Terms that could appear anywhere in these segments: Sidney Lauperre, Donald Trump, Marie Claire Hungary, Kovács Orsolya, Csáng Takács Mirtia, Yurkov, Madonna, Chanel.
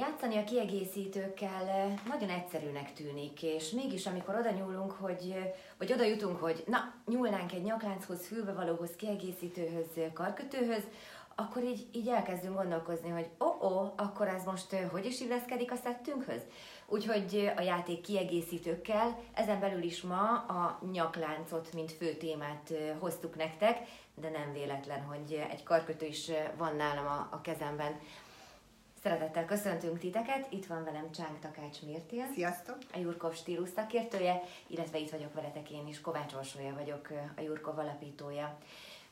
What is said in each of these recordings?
Játszani a kiegészítőkkel nagyon egyszerűnek tűnik, és mégis amikor oda nyúlunk, vagy oda jutunk, hogy na, nyúlnánk egy nyaklánchoz, fülbevalóhoz, kiegészítőhöz, karkötőhöz, akkor így elkezdünk gondolkozni, hogy akkor ez most hogy is illeszkedik a szettünkhöz? Úgyhogy a játék kiegészítőkkel, ezen belül is ma a nyakláncot, mint fő témát hoztuk nektek, de nem véletlen, hogy egy karkötő is van nálam a kezemben. Szeretettel köszöntünk titeket, itt van velem Csáng Takács Mirtia. Sziasztok! A Yurkov stílus szakértője, illetve itt vagyok veletek én is, Kovács Orsolya vagyok, a Yurkov alapítója.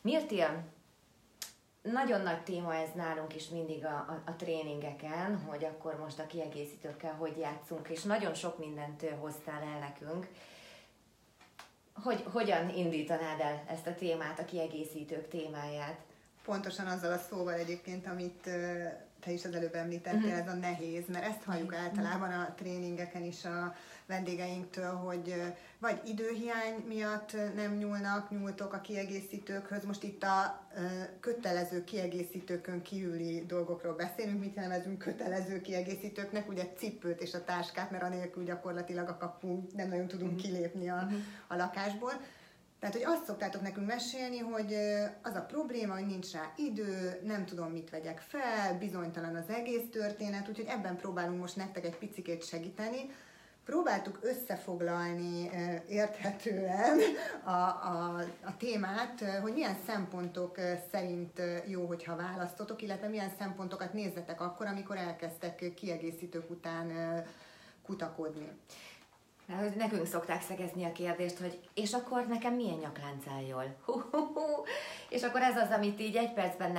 Mirtia, nagyon nagy téma ez nálunk is mindig a tréningeken, hogy akkor most a kiegészítőkkel hogy játszunk, és nagyon sok mindent hoztál el nekünk. Hogyan indítanád el ezt a témát, a kiegészítők témáját? Pontosan azzal a szóval egyébként, amit te is az előbb említettél, ez a nehéz, mert ezt halljuk általában a tréningeken is a vendégeinktől, hogy vagy időhiány miatt nem nyúltok a kiegészítőkhöz, most itt a kötelező kiegészítőkön kívüli dolgokról beszélünk, mit nevezünk kötelező kiegészítőknek, ugye cipőt és a táskát, mert anélkül gyakorlatilag a kapunk, nem nagyon tudunk kilépni a lakásból. Tehát, hogy azt szoktátok nekünk mesélni, hogy az a probléma, hogy nincs rá idő, nem tudom, mit vegyek fel, bizonytalan az egész történet, úgyhogy ebben próbálunk most nektek egy picikét segíteni. Próbáltuk összefoglalni érthetően a témát, hogy milyen szempontok szerint jó, hogyha választotok, illetve milyen szempontokat nézzetek akkor, amikor elkezdtek kiegészítők után kutakodni. Nekünk szokták szegezni a kérdést, hogy és akkor nekem milyen nyaklánc áll jól? És akkor ez az, amit így egy percben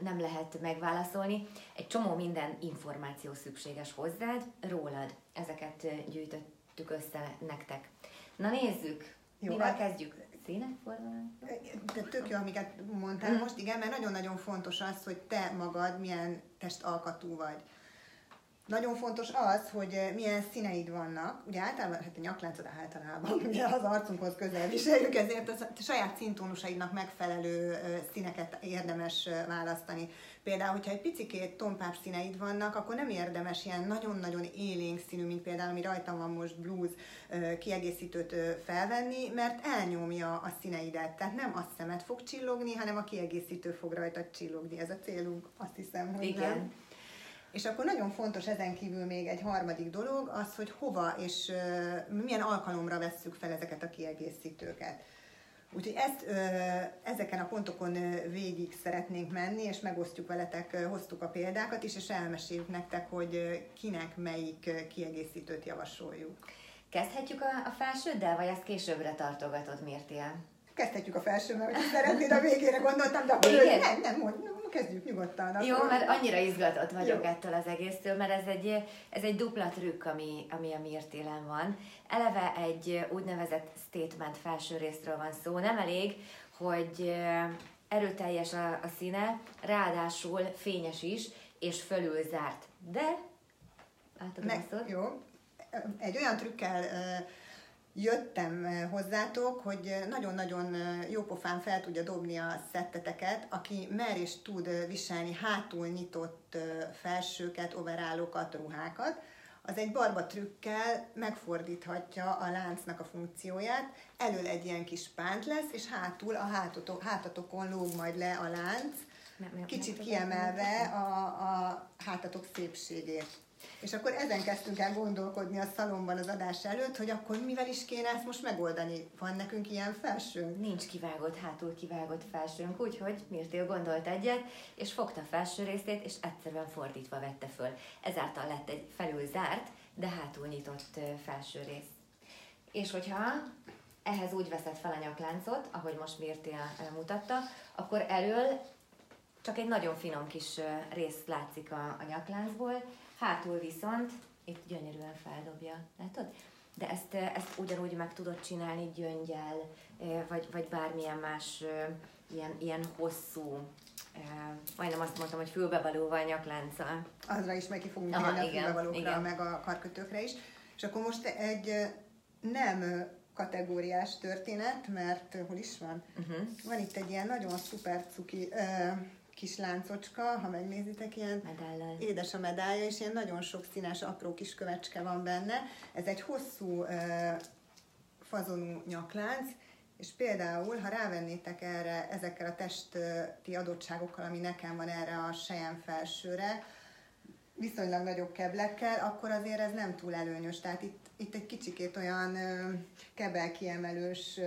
nem lehet megválaszolni. Egy csomó minden információ szükséges hozzád, rólad. Ezeket gyűjtöttük össze nektek. Na nézzük, jó, mivel kezdjük? Színekformán? Tök jó, amiket mondtál most, igen, mert nagyon-nagyon fontos az, hogy te magad milyen testalkatú vagy. Nagyon fontos az, hogy milyen színeid vannak. Ugye általában, hát a nyakláncod általában ugye az arcunkhoz közel viseljük, ezért a saját színtónusaidnak megfelelő színeket érdemes választani. Például, hogyha egy picikét tompább színeid vannak, akkor nem érdemes ilyen nagyon-nagyon élénk színű, mint például, ami rajtam van most, blúz kiegészítőt felvenni, mert elnyomja a színeidet. Tehát nem a szemed fog csillogni, hanem a kiegészítő fog rajtad csillogni. Ez a célunk, azt hiszem, hogy igen. Nem. És akkor nagyon fontos ezen kívül még egy harmadik dolog, az, hogy hova és milyen alkalomra vesszük fel ezeket a kiegészítőket. Úgyhogy ezeken a pontokon végig szeretnénk menni, és megosztjuk veletek, hoztuk a példákat is, és elmeséljük nektek, hogy kinek melyik kiegészítőt javasoljuk. Kezdhetjük a felsőddel, vagy ezt későbbre tartogatod, Mirtia? Kezdhetjük a felsőmmel, hogy szeretnéd, a végére gondoltam, de akkor nem mondom. Kezdjük nyugodtan. Jó, akkor... mert annyira izgatott vagyok ettől az egésztől, mert ez egy dupla trükk, ami a Mirtián van. Eleve egy úgynevezett statement felső részről van szó. Nem elég, hogy erőteljes a színe, ráadásul fényes is, és fölül zárt. De, jó, egy olyan trükkel... jöttem hozzátok, hogy nagyon-nagyon jópofán fel tudja dobni a szetteteket, aki mer és tud viselni hátul nyitott felsőket, overállokat, ruhákat, az egy barba trükkel megfordíthatja a láncnak a funkcióját, elől egy ilyen kis pánt lesz, és hátul a hátatokon lóg majd le a lánc, kicsit kiemelve a hátatok szépségét. És akkor ezen kezdtünk el gondolkodni a szalomban az adás előtt, hogy akkor mivel is kéne ezt most megoldani? Van nekünk ilyen felsőnk? Nincs kivágott, hátul kivágott felsőnk, úgyhogy Mirtia gondolt egyet, és fogta a felső részét, és egyszerűen fordítva vette föl. Ezáltal lett egy felül zárt, de hátul nyitott felső rész. És hogyha ehhez úgy veszed fel a nyakláncot, ahogy most Mirtia mutatta, akkor elől csak egy nagyon finom kis rész látszik a nyakláncból, hátul viszont itt gyönyörűen feldobja, látod? De ezt ugyanúgy meg tudod csinálni gyöngyel, vagy bármilyen más ilyen hosszú, majdnem azt mondtam, hogy fülbevalóval, nyaklánccal. Azra is meg ki fogunk menni a fülbevalókra, meg a karkötőkre is. És akkor most egy nem kategóriás történet, mert hol is van? Van itt egy ilyen nagyon szuper cuki kis láncocska, ha megnézitek, ilyen medállal. Édes a medálja, és ilyen nagyon sok színes apró kis kövecske van benne. Ez egy hosszú fazonú nyaklánc, és például, ha rávennétek erre ezekkel a testi adottságokkal, ami nekem van erre a sejem felsőre, viszonylag nagyobb keblekkel, akkor azért ez nem túl előnyös. Tehát itt egy kicsikét olyan kebel kiemelős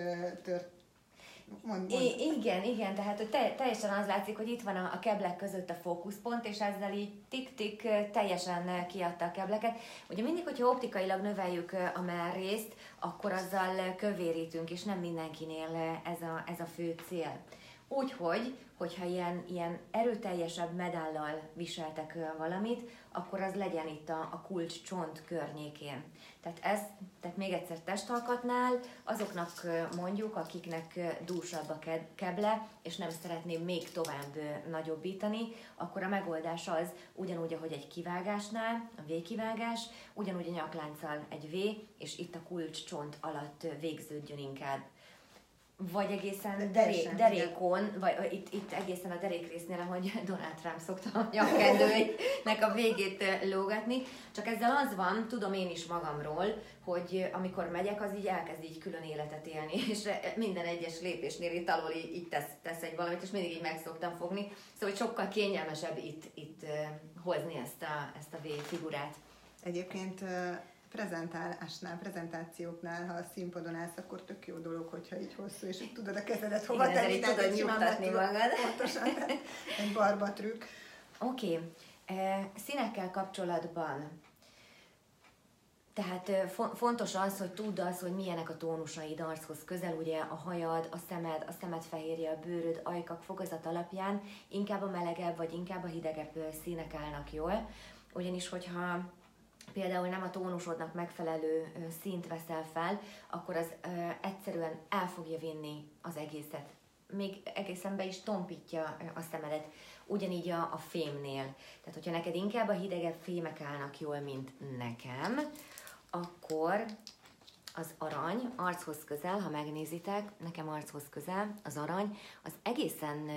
Igen, tehát hogy teljesen az látszik, hogy itt van a keblek között a fókuszpont, és ezzel így tik-tik teljesen kiadta a kebleket. Ugye mindig, hogyha optikailag növeljük a mellrészt, akkor azzal kövérítünk, és nem mindenkinél ez a fő cél. Úgyhogy, hogyha ilyen erőteljesebb medállal viseltek valamit, akkor az legyen itt a kulcs csont környékén. Tehát még egyszer testalkatnál, azoknak mondjuk, akiknek dúsabb a keble, és nem szeretném még tovább nagyobbítani, akkor a megoldás az, ugyanúgy, ahogy egy kivágásnál, a V-kivágás, ugyanúgy a nyaklánccal egy V, és itt a kulcs csont alatt végződjön inkább. Vagy egészen derékon, vagy itt egészen a derékrésznél, ahogy Donald Trump szokta a nyakkendőinek a végét lógatni. Csak ezzel az van, tudom én is magamról, hogy amikor megyek, az így elkezd így külön életet élni, és minden egyes lépésnél itt alól így tesz egy valamit, és mindig így meg szoktam fogni. Szóval sokkal kényelmesebb itt hozni ezt a V-figurát. Egyébként... prezentációknál, ha a színpadon állsz, akkor tök jó dolog, hogyha így hosszú, és így tudod a kezedet hova tenni, nem tudod nyugtatni magad. Pontosan, egy barba trükk. Oké, színekkel kapcsolatban. Tehát fontos az, hogy tudd az, hogy milyenek a tónusaid archoz közel, ugye a hajad, a szemed fehérje, a bőröd, ajkak, fogazat alapján inkább a melegebb, vagy inkább a hidegebb színek állnak jól. Ugyanis, hogyha például nem a tónusodnak megfelelő színt veszel fel, akkor az egyszerűen el fogja vinni az egészet. Még egészen be is tompítja a szemedet, ugyanígy a fémnél. Tehát, hogyha neked inkább a hidegebb fémek állnak jól, mint nekem, akkor az arany archoz közel, ha megnézitek, nekem archoz közel, az arany, az egészen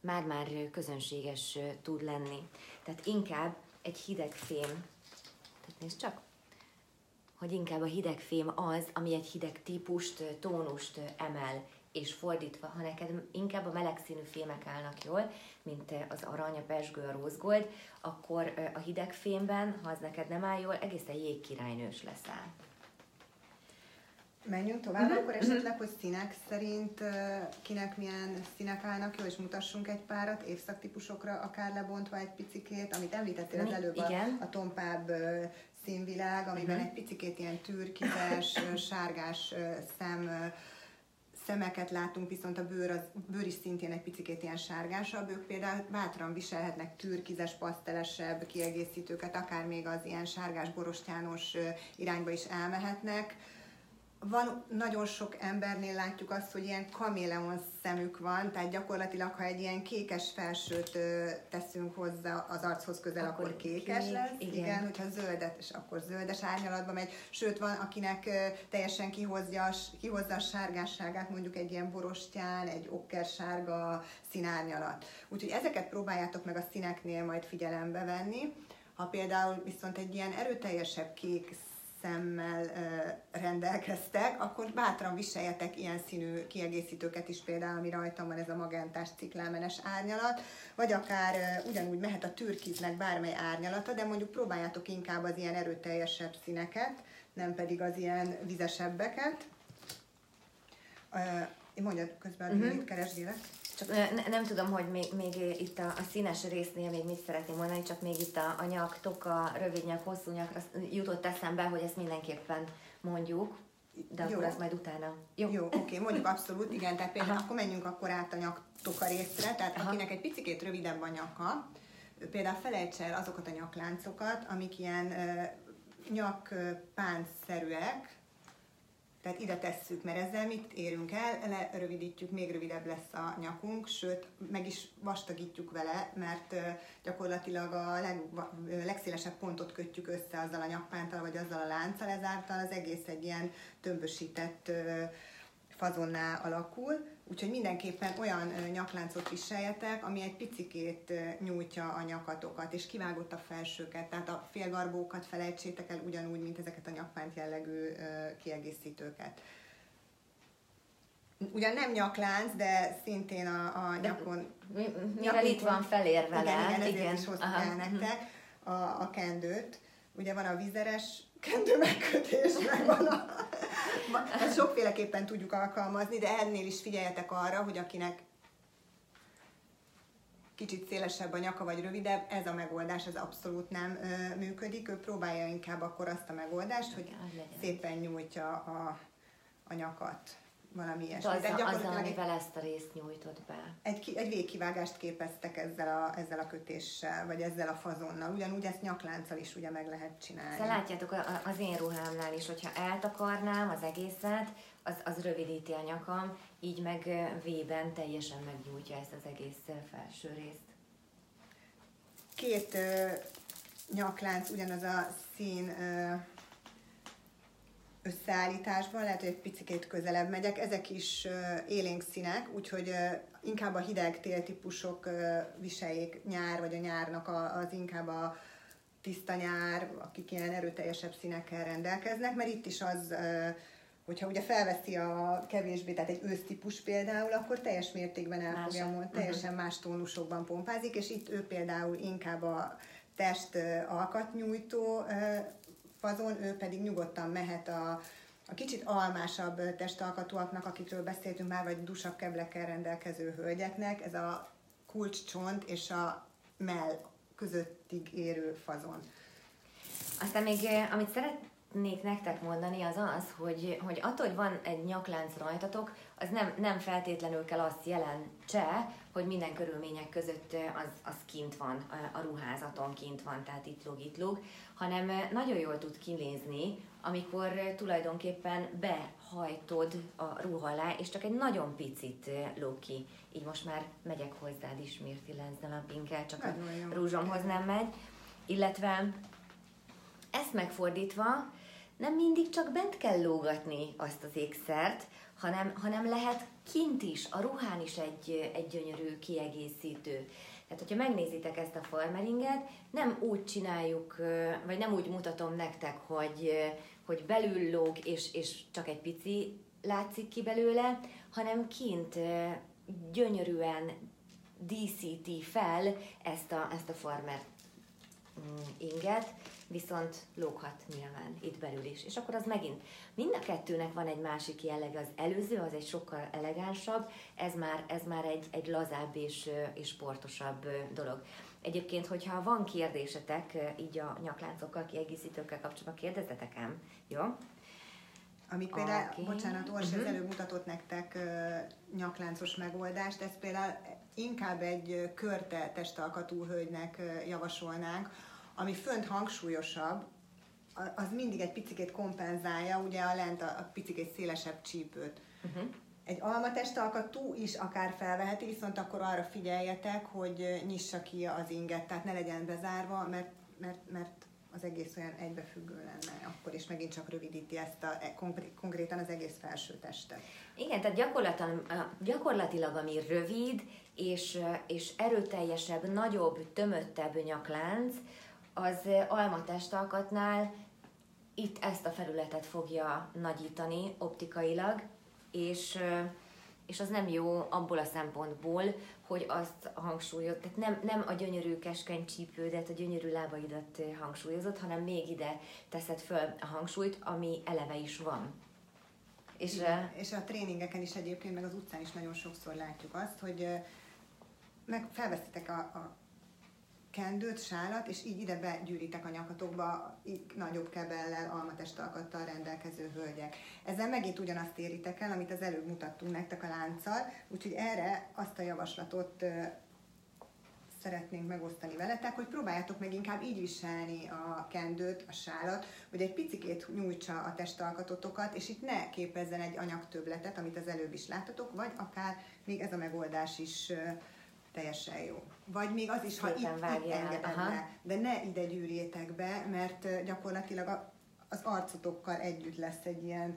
már-már közönséges tud lenni. Tehát inkább egy hideg fém. Nézd csak, hogy inkább a hideg fém az, ami egy hideg típust, tónust emel, és fordítva, ha neked inkább a meleg színű fémek állnak jól, mint az arany, a pezsgő, a rózgold, akkor a hideg fémben, ha az neked nem áll jól, egészen jégkirálynős leszel. Menjünk tovább, akkor esetleg, hogy színek szerint kinek milyen színek állnak jól, és mutassunk egy párat évszaktípusokra, akár lebontva egy picikét, amit említettél az előbb, a tompább színvilág, amiben egy picikét ilyen türkizes, sárgás szemeket látunk, viszont a bőr is szintén egy picikét ilyen sárgásabb, ők például bátran viselhetnek türkizes, pasztelesebb kiegészítőket, akár még az ilyen sárgás, borostyános irányba is elmehetnek. Van, nagyon sok embernél látjuk azt, hogy ilyen kaméleon szemük van, tehát gyakorlatilag, ha egy ilyen kékes felsőt teszünk hozzá az archoz közel, akkor kékes lesz. Igen, hogyha zöldet, és akkor zöldes árnyalatba megy. Sőt, van, akinek teljesen kihozza a sárgásságát, mondjuk egy ilyen borostyán, egy okkersárga színárnyalat. Úgyhogy ezeket próbáljátok meg a színeknél majd figyelembe venni. Ha például viszont egy ilyen erőteljesebb kék szemmel rendelkeztek, akkor bátran viseljetek ilyen színű kiegészítőket is, például, ami rajtam van, ez a magentás ciklámenes árnyalat, vagy akár ugyanúgy mehet a türkiznek bármely árnyalata, de mondjuk próbáljátok inkább az ilyen erőteljesebb színeket, nem pedig az ilyen vizesebbeket. Mondjad közben, mit keresgélek? Nem tudom, hogy még itt a színes résznél még mit szeretném mondani, csak még itt a nyak, toka, rövid nyak, hosszú nyak, azt jutott eszembe, hogy ezt mindenképpen mondjuk, de jó. Akkor az majd utána. Jó, oké, mondjuk abszolút, igen, tehát például akkor menjünk akkor át a nyak, toka részre, tehát akinek egy picikét rövidebb a nyaka, például felejtse el azokat a nyakláncokat, amik ilyen nyakpántszerűek. Tehát ide tesszük, mert ezzel mit érünk el? Lerövidítjük, még rövidebb lesz a nyakunk, sőt, meg is vastagítjuk vele, mert gyakorlatilag a legszélesebb pontot kötjük össze azzal a nyakpánttal, vagy azzal a lánccal, ezáltal az egész egy ilyen tömbösített fazonná alakul. Úgyhogy mindenképpen olyan nyakláncot viseljetek, ami egy picikét nyújtja a nyakatokat, és kivágott a felsőket, tehát a félgarbókat felejtsétek el ugyanúgy, mint ezeket a nyakpánt jellegű kiegészítőket. Ugyan nem nyaklánc, de szintén a nyakon... Mivel itt van felérve le. Igen, ezért igen. Is hoztam el nektek a kendőt. Ugye van a vizeres kendőmegkötés, meg van a... Ezt sokféleképpen tudjuk alkalmazni, de ennél is figyeljetek arra, hogy akinek kicsit szélesebb a nyaka vagy rövidebb, ez a megoldás az abszolút nem működik. Ő próbálja inkább akkor azt a megoldást, hogy szépen nyújtja a nyakat. Valami ilyesmi. Azzal, amivel ezt a részt nyújtod be. Egy végkivágást képeztek ezzel a kötéssel, vagy ezzel a fazonnal. Ugyanúgy ezt nyakláncsal is ugye meg lehet csinálni. Szóval látjátok az én ruhámnál is, hogyha eltakarnám az egészet, az rövidíti a nyakam, így meg V-ben teljesen megnyújtja ezt az egész felső részt. Két nyaklánc ugyanaz a szín... összeállításban, lehet, hogy egy picit közelebb megyek, ezek is élénk színek, úgyhogy inkább a hideg tél típusok viseljék nyár, vagy a nyárnak az inkább a tiszta nyár, akik ilyen erőteljesebb színekkel rendelkeznek, mert itt is az, hogyha ugye felveszi a kevésbé, tehát egy ősztípus például, akkor teljes mértékben el fogja mondani, teljesen más tónusokban pompázik, és itt ő például inkább a test alkatnyújtó fazon, ő pedig nyugodtan mehet a kicsit almásabb testalkatúaknak, akikről beszéltünk már, vagy dusabb keblekkel rendelkező hölgyeknek, ez a kulcscsont és a mell közöttig érő fazon. Aztán még, amit szeretnék nektek mondani, az az, hogy attól, hogy van egy nyaklánc rajtatok, az nem feltétlenül kell azt jelentse, hogy minden körülmények között az kint van, a ruházaton kint van, tehát itt lóg, hanem nagyon jól tud kinézni, amikor tulajdonképpen behajtod a ruha alá, és csak egy nagyon picit lóg ki. Így most már megyek hozzád is, Mirti, lenznapinkkel, csak a rúzsomhoz nem megy. Illetve ezt megfordítva, nem mindig csak bent kell lógatni azt az ékszert, hanem lehet kint is, a ruhán is egy gyönyörű kiegészítő. Tehát, hogyha megnézitek ezt a farmeringet, nem úgy csináljuk, vagy nem úgy mutatom nektek, hogy belül lóg, és csak egy pici látszik ki belőle, hanem kint gyönyörűen díszíti fel ezt a farmer inget, viszont lóghat nyilván itt belül is. És akkor az megint mind a kettőnek van egy másik jellege, az előző, az egy sokkal elegánsabb, ez már egy lazább és sportosabb dolog. Egyébként, hogyha van kérdésetek, így a nyakláncokkal, kiegészítőkkel kapcsolatban, kérdezzetek ám, jó? Amit például, bocsánat, Orsi az előbb mutatott nektek nyakláncos megoldást, ez például inkább egy körte testalkatú hölgynek javasolnánk, ami fönt hangsúlyosabb, az mindig egy picikét kompenzálja, ugye a lent a picikét szélesebb csípőt. Egy alma testalkatú is akár felveheti, viszont akkor arra figyeljetek, hogy nyissa ki az inget, tehát ne legyen bezárva, mert az egész olyan egybefüggő lenne, akkor is megint csak rövidíti ezt konkrétan az egész felső testet. Igen, tehát gyakorlatilag ami rövid és erőteljesebb, nagyobb, tömöttebb nyaklánc, az alma testalkatnál itt ezt a felületet fogja nagyítani optikailag, és az nem jó abból a szempontból, hogy azt hangsúlyozod, tehát nem a gyönyörű keskeny csípődet, a gyönyörű lábaidat hangsúlyozod, hanem még ide teszed föl a hangsúlyt, ami eleve is van. És a tréningeken is egyébként, meg az utcán is nagyon sokszor látjuk azt, hogy meg felveszitek a kendőt, sálat, és így ide begyűrítek a nyakatokba nagyobb kebellel, almatestalkattal rendelkező hölgyek. Ezzel megint ugyanazt éritek el, amit az előbb mutattunk nektek a lánccal, úgyhogy erre azt a javaslatot szeretnénk megosztani veletek, hogy próbáljátok meg inkább így viselni a kendőt, a sálat, hogy egy picikét nyújtsa a testalkatotokat, és itt ne képezzen egy anyagtöbbletet, amit az előbb is láttatok, vagy akár még ez a megoldás is teljesen jó. Vagy még az is, ha itt engedem le, de ne ide gyűrjétek be, mert gyakorlatilag az arcotokkal együtt lesz egy ilyen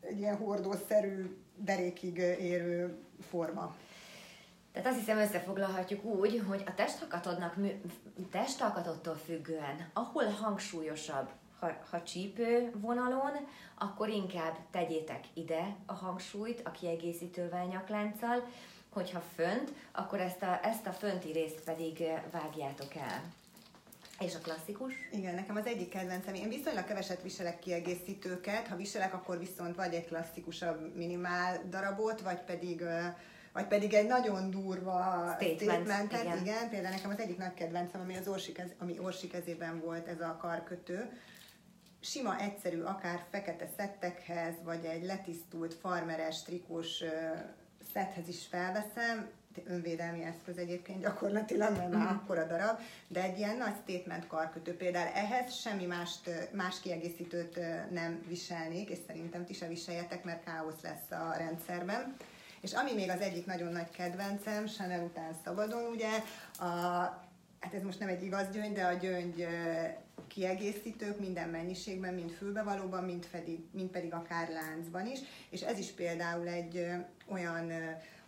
egy ilyen hordószerű, derékig érő forma. Tehát azt hiszem összefoglalhatjuk úgy, hogy a testalkatottól függően, ahol hangsúlyosabb, ha csípő vonalon, akkor inkább tegyétek ide a hangsúlyt a kiegészítővel, nyaklánccal, hogyha fönt, akkor ezt a fönti részt pedig vágjátok el. És a klasszikus? Igen, nekem az egyik kedvencem. Én viszonylag keveset viselek kiegészítőket, ha viselek, akkor viszont vagy egy klasszikusabb minimál darabot, vagy pedig egy nagyon durva statementet, igen. Például nekem az egyik nagy kedvencem, ami Orsi kezében volt, ez a karkötő. Sima, egyszerű, akár fekete szettekhez, vagy egy letisztult, farmeres, trikós szethez is felveszem, önvédelmi eszköz egyébként gyakorlatilag, mert már akkora darab, de egy ilyen nagy statement karkötő, például ehhez semmi más kiegészítőt nem viselnék, és szerintem ti se viseljetek, mert káosz lesz a rendszerben. És ami még az egyik nagyon nagy kedvencem, Chanel után szabadon, ugye, hát ez most nem egy igaz gyöngy, de a gyöngy kiegészítők minden mennyiségben, mind fülbevalóban, mind pedig akár láncban is, és ez is például egy olyan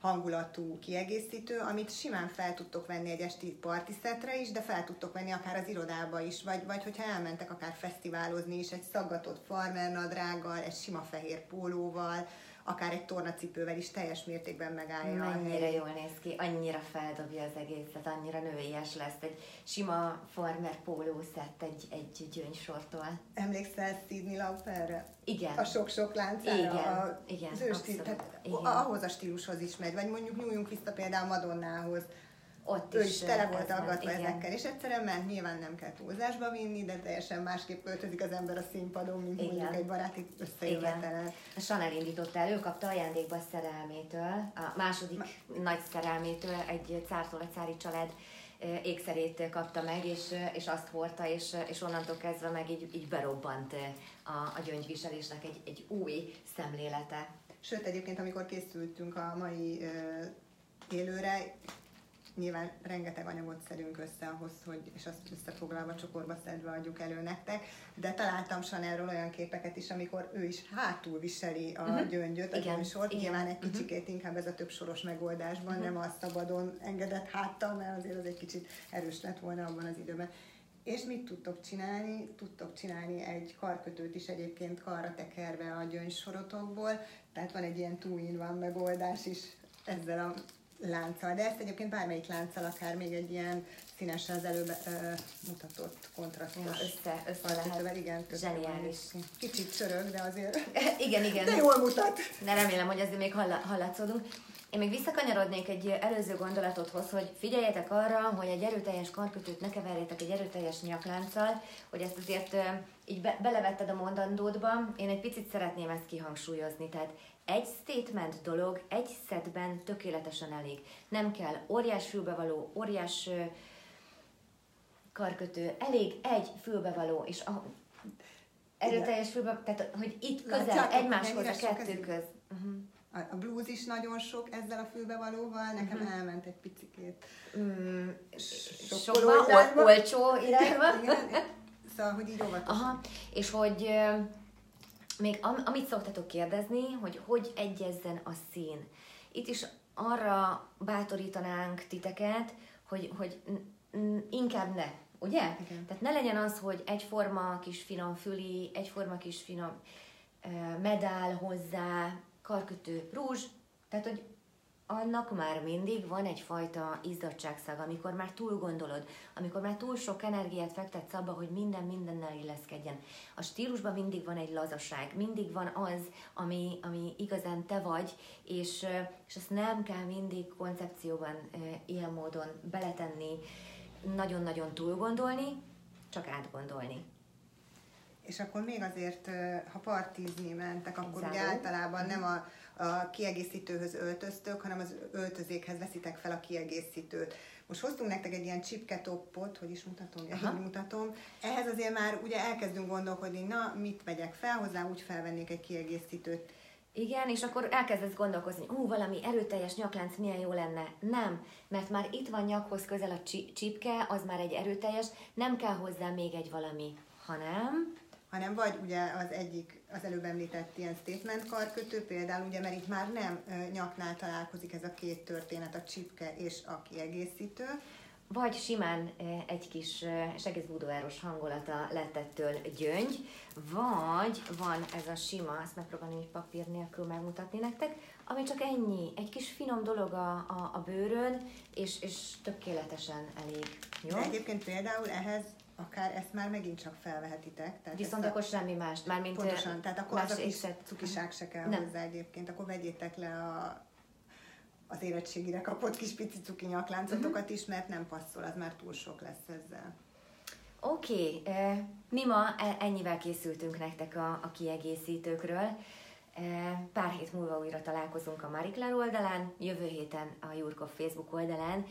hangulatú kiegészítő, amit simán fel tudtok venni egy esti partiszettre is, de fel tudtok venni akár az irodába is, vagy hogyha elmentek akár fesztiválozni is, egy szaggatott farmernadrággal, egy sima fehér pólóval, akár egy tornacipővel is teljes mértékben megállja. Annyira jól néz ki, annyira feldobja az egészet, annyira nőies lesz. Egy sima farmer póló szett egy gyöngysortól. Emlékszel Sidney Lauperre? Igen. A sok-sok láncára? Igen, az ő stílus, ahhoz a stílushoz is megy, vagy mondjuk nyúljunk vissza például Madonnához. Ott ő is tele volt aggatva ezekkel, és egyszerűen ment, nyilván nem kell túlzásba vinni, de teljesen másképp költözik az ember a színpadon, mint mondjuk egy baráti összejövetelen. A Chanel indított el, ő kapta ajándékba a szerelmétől, a második nagy szerelmétől, egy cártól, a cári család ékszerét kapta meg, és azt hordta, és onnantól kezdve meg így berobbant a gyöngyviselésnek egy új szemlélete. Sőt, egyébként amikor készültünk a mai élőre, nyilván rengeteg anyagot szedünk össze ahhoz, és azt összefoglalva, csokorba szedve adjuk elő nektek, de találtam Chanelről olyan képeket is, amikor ő is hátul viseli a gyöngyöt, a gyöngysort, nyilván egy kicsikét inkább ez a több soros megoldásban, nem a szabadon engedett háttal, mert azért az egy kicsit erős lett volna abban az időben. És mit tudtok csinálni? Tudtok csinálni egy karkötőt is egyébként karra tekerve a gyöngysorotokból, tehát van egy ilyen two-in-one megoldás is ezzel a lánccal, de ezt egyébként bármelyik lánccal, akár még egy ilyen színes az előbb mutatott kontrasztos. Össze lehet, zseniális. Kicsit csörög, de azért igen. De jól mutat. De remélem, hogy azért még hallatszódunk. Én még visszakanyarodnék egy előző gondolatodhoz, hogy figyeljetek arra, hogy egy erőteljes karkötőt ne keverjétek egy erőteljes nyaklánccal, hogy ezt azért így belevetted a mondandódba. Én egy picit szeretném ezt kihangsúlyozni, tehát egy statement dolog egy szettben tökéletesen elég. Nem kell óriás fülbevaló, óriás karkötő, elég egy fülbevaló, és erőteljes fülbevaló, tehát hogy itt közel, egymáshoz a kettő köz. A blúz is nagyon sok ezzel a fülbevalóval, nekem elment egy picikét. Sokba, olcsó irányba. Igen. Szóval, hogy így óvatosan. Aha, és hogy... Még amit szoktatok kérdezni, hogy egyezzen a szín. Itt is arra bátorítanánk titeket, hogy inkább ne, ugye? Igen. Tehát ne legyen az, hogy egyforma kis finom füli, egyforma kis finom medál hozzá, karkötő, rúzs, tehát hogy annak már mindig van egyfajta izzadságszag, amikor már túl gondolod, amikor már túl sok energiát fektetsz abba, hogy minden mindennel illeszkedjen. A stílusban mindig van egy lazaság, mindig van az, ami igazán te vagy, és ezt nem kell mindig koncepcióban ilyen módon beletenni, nagyon-nagyon túl gondolni, csak átgondolni. És akkor még azért, ha partizni mentek, akkor ugye általában nem a kiegészítőhöz öltöztök, hanem az öltözékhez veszitek fel a kiegészítőt. Most hoztunk nektek egy ilyen csipketoppot, hogy is mutatom, ehhez azért már ugye elkezdünk gondolkodni, na, mit vegyek fel hozzá, úgy felvennék egy kiegészítőt. Igen, és akkor elkezdesz gondolkozni, valami erőteljes nyaklánc milyen jó lenne. Nem, mert már itt van nyakhoz közel a csipke, az már egy erőteljes, nem kell hozzá még egy valami, hanem... hanem vagy ugye az egyik, az előbb említett ilyen statement karkötő például, ugye, mert itt már nem nyaknál találkozik ez a két történet, a csipke és a kiegészítő. Vagy simán egy kis segédbúdóáros hangulata lett ettől gyöngy, vagy van ez a sima, azt megpróbálom így papír nélkül megmutatni nektek, ami csak ennyi, egy kis finom dolog a bőrön, és tökéletesen elég. Jó? De egyébként például ehhez akár ezt már megint csak felvehetitek. Tehát viszont akkor semmi mást, mármint pontosan, tehát akkor az a kis cukiság se kell nem. Hozzá egyébként, akkor vegyétek le az érettségire kapott kis pici cuki nyakláncatokat is, mert nem passzol, az már túl sok lesz ezzel. Oké, mi ma ennyivel készültünk nektek a kiegészítőkről. Pár hét múlva újra találkozunk a Marie Claire oldalán, jövő héten a Yurkov Facebook oldalán.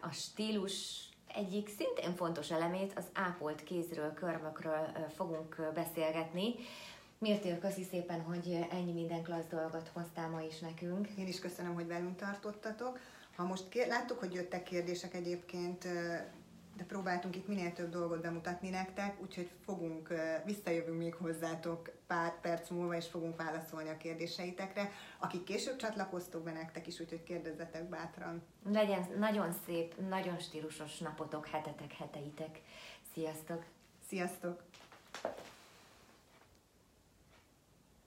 A stílus egyik szintén fontos elemét, az ápolt kézről, körmökről fogunk beszélgetni. Mirtia, köszi szépen, hogy ennyi minden klassz dolgot hoztál ma is nekünk. Én is köszönöm, hogy velünk tartottatok. Ha most láttuk, hogy jöttek kérdések egyébként, de próbáltunk itt minél több dolgot bemutatni nektek, úgyhogy fogunk, visszajövünk még hozzátok pár perc múlva, és fogunk válaszolni a kérdéseitekre. Akik később csatlakoztok be, nektek is, úgyhogy kérdezzetek bátran. Legyen nagyon szép, nagyon stílusos napotok, hetetek, heteitek. Sziasztok! Sziasztok!